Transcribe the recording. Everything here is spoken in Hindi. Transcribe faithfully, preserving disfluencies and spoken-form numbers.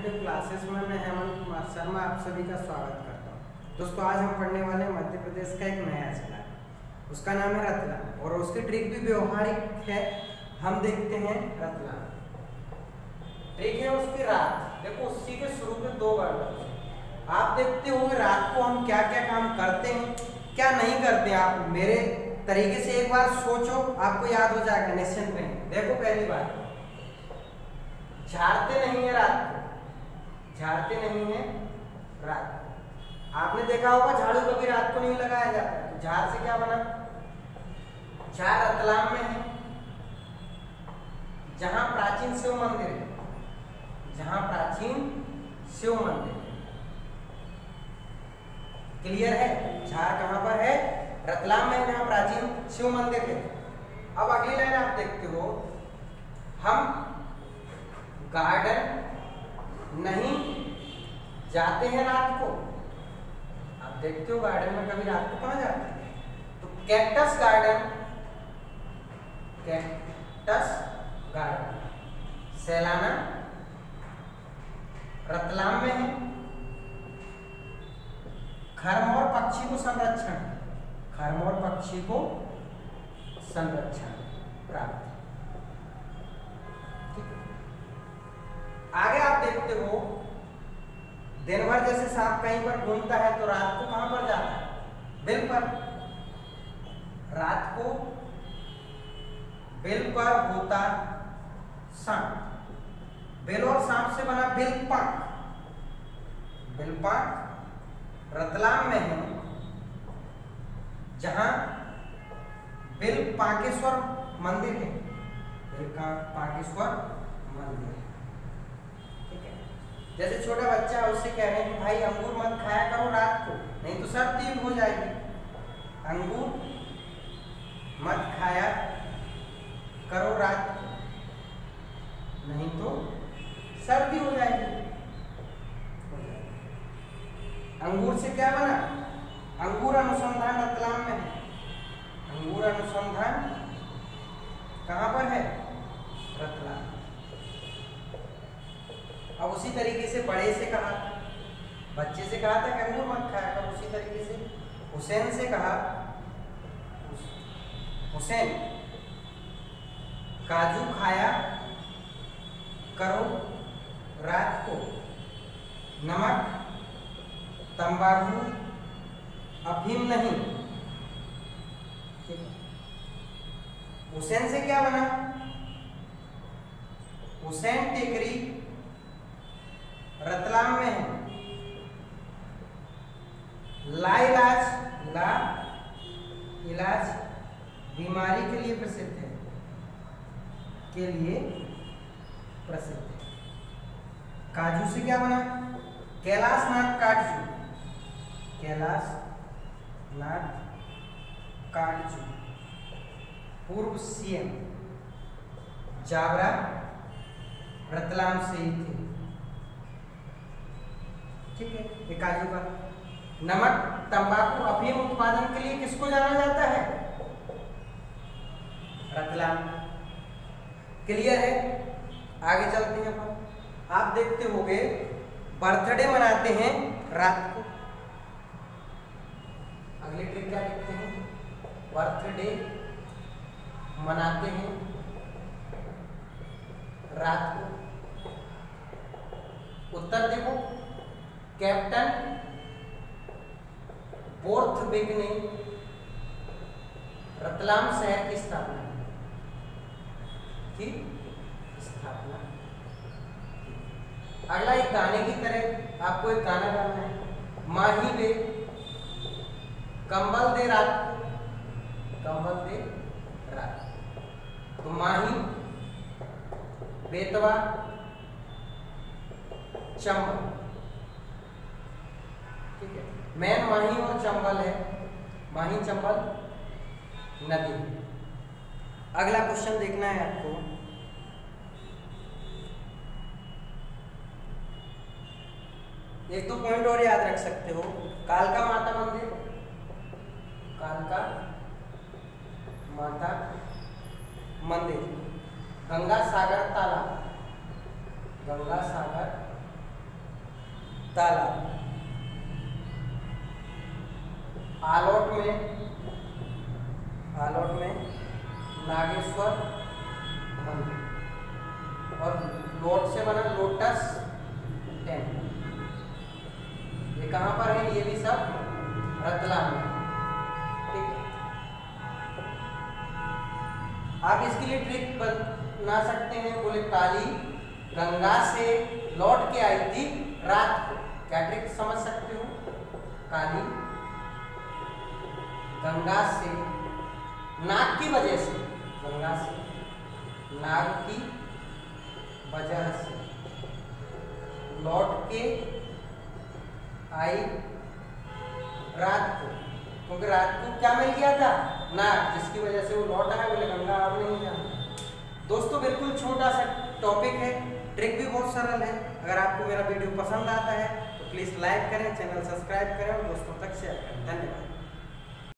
इंफॉर्मेटिव क्लासेस में मैं हेमंत शर्मा आप सभी का स्वागत करता हूँ। दोस्तों, आज हम पढ़ने वाले मध्य प्रदेश का एक नया जिला, उसका नाम है रतलाम और उसकी ट्रिक भी व्यवहारिक है। हम देखते हैं रतलाम। ट्रिक है उसकी रात। देखो, उसी के शुरू में दो वर्ड आप देखते होंगे। रात को हम क्या क्या काम करते हैं, क्या नहीं करते हैं। आप मेरे तरीके से एक बार सोचो, आपको याद हो जाएगा, निश्चिंत रहें। देखो, पहली बात, झाड़ते नहीं है रात को, झाड़ते नहीं है रात को। आपने देखा होगा झाड़ू कभी रात को नहीं लगाया जाता। झाड़ से क्या बना? झाड़ रतलाम में है, जहां प्राचीन शिव मंदिर है, जहां प्राचीन शिव मंदिर। क्लियर है? झाड़ कहाँ पर है? रतलाम में, जहाँ प्राचीन शिव मंदिर है। अब अगली लाइन आप देखते हो, हम गार्डन नहीं जाते हैं रात को। आप देखते हो गार्डन में कभी रात को कहाँ जाते हैं? तो cactus garden, cactus garden Sailana Ratlam में है। खरमोर पक्षी को संरक्षण, खरमोर पक्षी को संरक्षण प्राप्त। आगे आप देखते हो, दिन भर जैसे सांप कहीं पर घूमता है तो रात को कहां पर जाता है? बिल पर। रात को बिल पर होता सांप। बिल और सांप से बना बिलपाक, बिलपाक रतलाम में है, जहां बिल पाकेश्वर मंदिर है, बिल का पाकेश्वर मंदिर है। ठीक है, जैसे छोटा बच्चा उससे कह रहे हैं कि भाई अंगूर मत खाया करो रात को, नहीं तो सर्दी हो जाएगी। अंगूर मत खाया करो रात को, नहीं तो सर्दी हो जाएगी। अंगूर से क्या बना? अंगूर अनुसंधान रतलाम में है। अंगूर अनुसंधान कहाँ पर है? रतलाम। अब उसी तरीके से बड़े से कहा, बच्चे से कहा था अंगूर मत खाया करो, उसी तरीके से हुसैन से कहा, हुसैन काजू खाया करो रात को, नमक तंबाकू अफीम नहीं। हुसैन से क्या बना? हुसैन टेकरी रतलाम में है। ला इलाज, ला इलाज बीमारी के लिए प्रसिद्ध है, के लिए प्रसिद्ध है। काजू से क्या बना? कैलाश नाथ काटजू, कैलाश नाथ काटजू पूर्व सीएम जावरा रतलाम से ही थे। ठीक है, ये काजू का। नमक तंबाकू अफीम उत्पादन के लिए किसको जाना जाता है? रतलाम। क्लियर है? आगे चलते हैं अपन। आप देखते होंगे बर्थडे मनाते हैं रात को। अगली ट्रिक क्या देखते हैं? बर्थडे मनाते हैं रात को। उत्तर देखो, कैप्टन बोर्थ बेग ने रतलाम शहर की स्थापना की स्थापना अगला एक गाने की तरह आपको एक गाना गाना है। माही बे कंबल दे रात को, कंबल दे रात को। तो माही बेतवा चंबल। ठीक है, मैन माही और चंबल है। माही चंबल नदी। अगला क्वेश्चन देखना है आपको। एक दो पॉइंट और याद रख सकते हो। कालका माता मंदिर, कालका माता मंदिर। गंगा सागर तालाब, गंगा सागर तालाब। आलोट में आलोट में नागेश्वर मंदिर और लोट से बना लोटस टेम्पल। ये कहाँ पर है? ये भी सब रतलाम में। ठीक है, आप इसके लिए ट्रिक बना सकते हैं। बोले काली गंगा से लौट के आई थी रात को, क्या ट्रिक समझ सकते हो? काली गंगा से नाग की वजह से, गंगा से नाग की वजह से लौट के आई रात को, क्योंकि तो रात को क्या मिल गया था? नाग, जिसकी वजह से वो लौट आया। बोले गंगा आप नहीं जाना। दोस्तों बिल्कुल छोटा सा टॉपिक है, ट्रिक भी बहुत सरल है। अगर आपको मेरा वीडियो पसंद आता है तो प्लीज़ लाइक करें, चैनल सब्सक्राइब करें और दोस्तों तक शेयर करें। धन्यवाद।